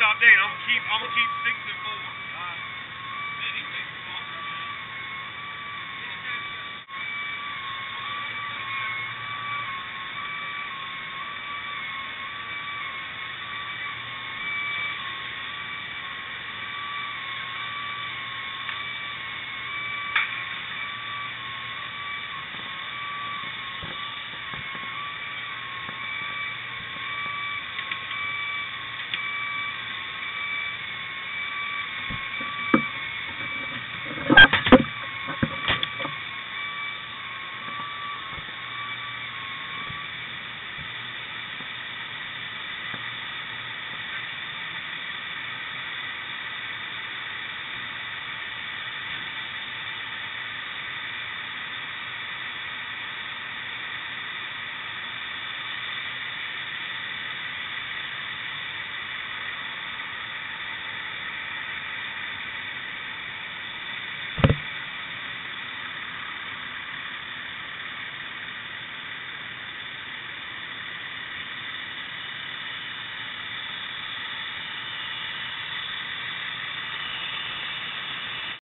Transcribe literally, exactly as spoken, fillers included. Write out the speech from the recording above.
top day, and I'm keep I'm gonna keep six